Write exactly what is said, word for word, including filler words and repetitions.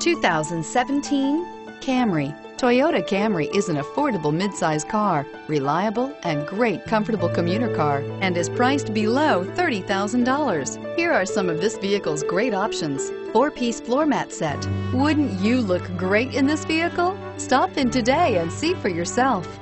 two thousand seventeen Camry. Toyota Camry is an affordable midsize car, reliable and great comfortable commuter car, and is priced below thirty thousand dollars. Here are some of this vehicle's great options. Four-piece floor mat set. Wouldn't you look great in this vehicle? Stop in today and see for yourself.